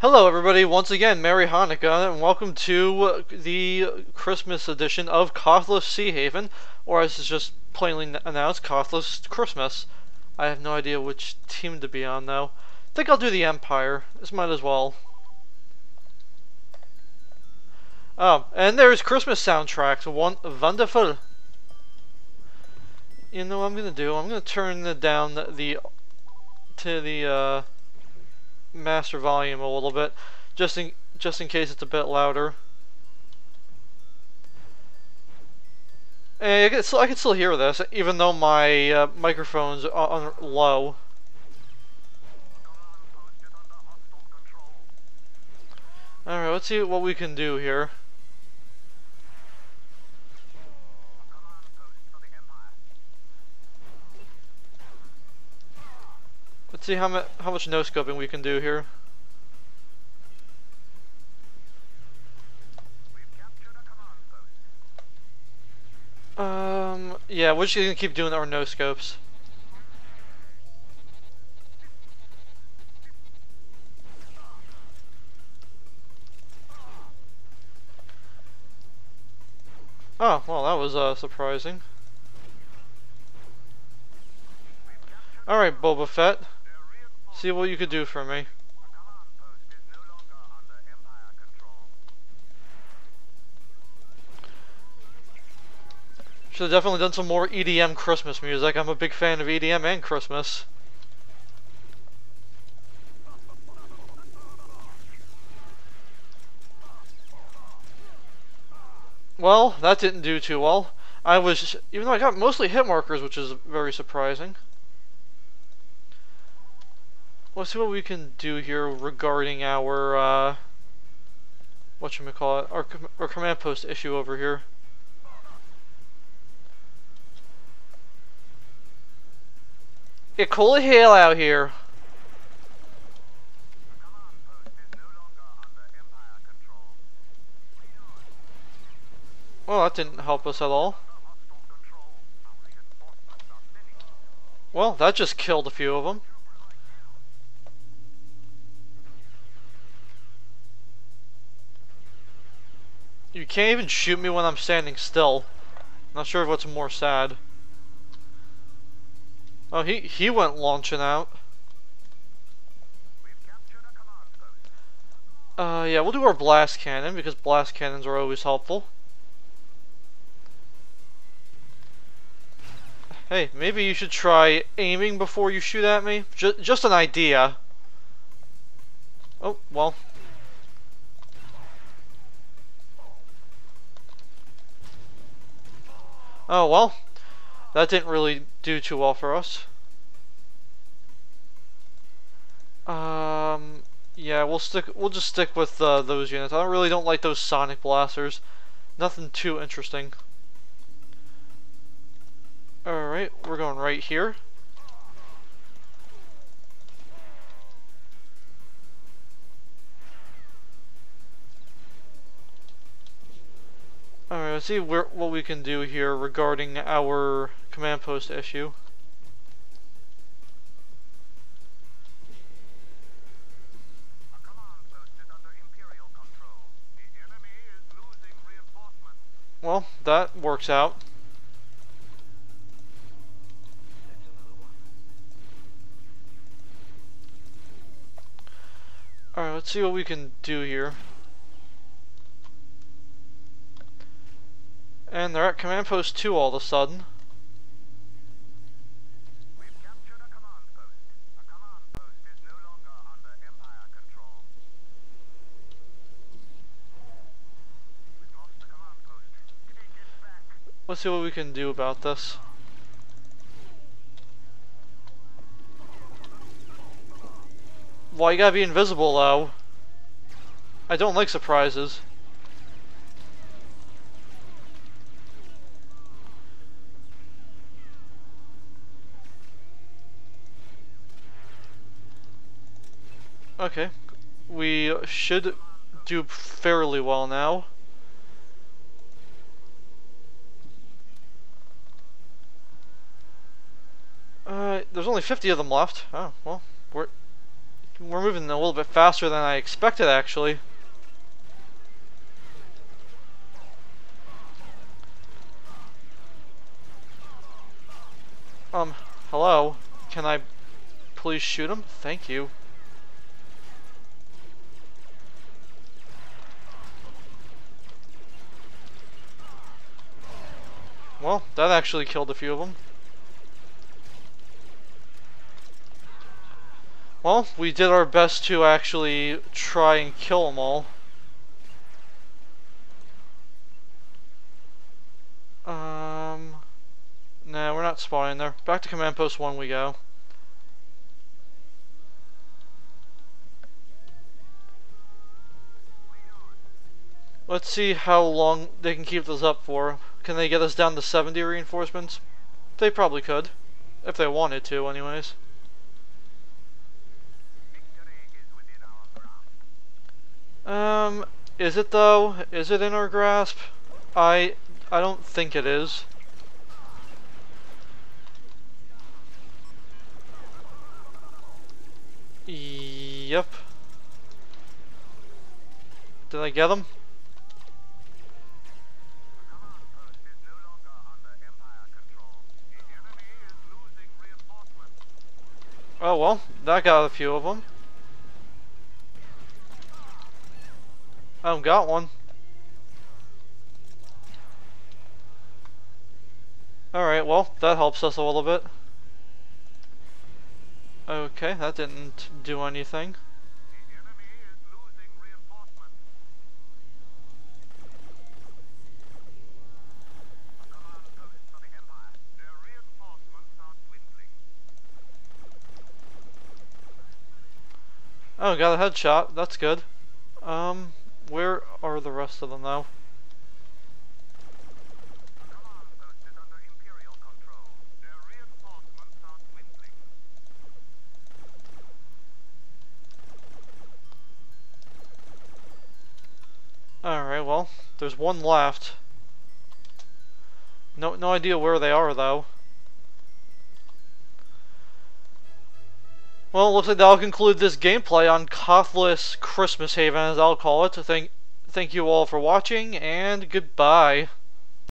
Hello everybody, once again, Merry Hanukkah, and welcome to the Christmas edition of Kothlis Sea Haven, or as it's just plainly announced, Kothlis Christmas. I have no idea which team to be on though. I think I'll do the Empire, this might as well. Oh, and there's Christmas soundtracks, wonderful. You know what I'm gonna do, I'm gonna turn down to the master volume a little bit, just in case it's a bit louder. And I can still hear this, even though my microphone's on low. All right, let's see what we can do here. Let's see how much no-scoping we can do here. Yeah, we're just gonna keep doing our no-scopes. Oh, well that was surprising. Alright, Boba Fett. See what you could do for me. Should have definitely done some more EDM Christmas music. I'm a big fan of EDM and Christmas. Well, that didn't do too well. Even though I got mostly hit markers, which is very surprising. Let's see what we can do here regarding our whatchamacallit, our command post issue over here. It's cold as hell out here. The command post is no longer under Empire control. Well, that didn't help us at all. Well, that just killed a few of them. You can't even shoot me when I'm standing still. Not sure what's more sad. Oh, he went launching out. Yeah, we'll do our blast cannon because blast cannons are always helpful. Hey, maybe you should try aiming before you shoot at me. Just an idea. Oh, well. Oh well, that didn't really do too well for us. Yeah, we'll just stick with those units. I don't like those sonic blasters. Nothing too interesting. All right, we're going right here. Alright, let's see what we can do here regarding our command post issue. Our command post is under Imperial control. The enemy is losing reinforcements. Well, that works out. Alright, let's see what we can do here. And they're at command post 2 all of a sudden. We've captured a command post. A command post is no longer under Empire control. We've lost the command post. Take it back. Let's see what we can do about this. Well, you gotta be invisible though. I don't like surprises. Okay, we should do fairly well now. There's only 50 of them left. Oh, well, We're moving a little bit faster than I expected, actually. Hello? Can I please shoot him? Thank you. Well, that actually killed a few of them. Well, we did our best to actually try and kill them all. Nah, we're not spawning there. Back to Command Post 1 we go. Let's see how long they can keep this up for. Can they get us down to 70 reinforcements? They probably could. If they wanted to, anyways. Is it though? Is it in our grasp? I don't think it is. Yep. Did I get them? Oh well, that got a few of them. I got one. Alright, well, that helps us a little bit. Okay, that didn't do anything. The enemy is losing reinforcements. The command posts of the Empire. Their reinforcements are dwindling. Oh, got a headshot. That's good. Where are the rest of them now? The command post is under Imperial control. Their reinforcements are dwindling. Alright, well, there's one left. No idea where they are though. Well, it looks like that'll conclude this gameplay on Kothlis Christmas Haven, as I'll call it. Thank you all for watching, and goodbye.